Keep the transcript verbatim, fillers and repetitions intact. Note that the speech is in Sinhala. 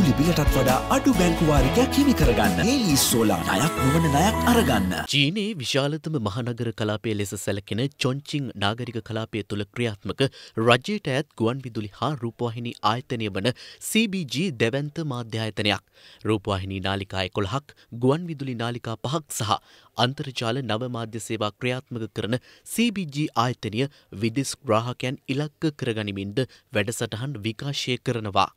විදුලි බිලටත් වඩා අඩු බැංකු වාරිකයක් හිමි කරගන්න. හේලී සෝලාර් ණයක් නොවන ණයක් අරගන්න. චීනයේ විශාලතම මහනගර කලාපයේ ලෙස සැලකෙන චොන්චින් නාගරික කලාපය තුළ ක්‍රියාත්මක රජයට ඈත් ගුවන් විදුලි හා රූපවාහිනී ආයතනය වන සී බී ජී දෙවන්ත මාධ්‍ය ආයතනයක්. රූපවාහිනී නාලිකා එකොළහක්, ගුවන් විදුලි නාලිකා පහක් සහ අන්තර්ජාල නව මාධ්‍ය සේවා ක්‍රියාත්මක කරන සී බී ජී ආයතනය විදෙස් ග්‍රාහකයන් ඉලක්ක කරගනිමින්ද වැඩසටහන් විකාශය කරනවා.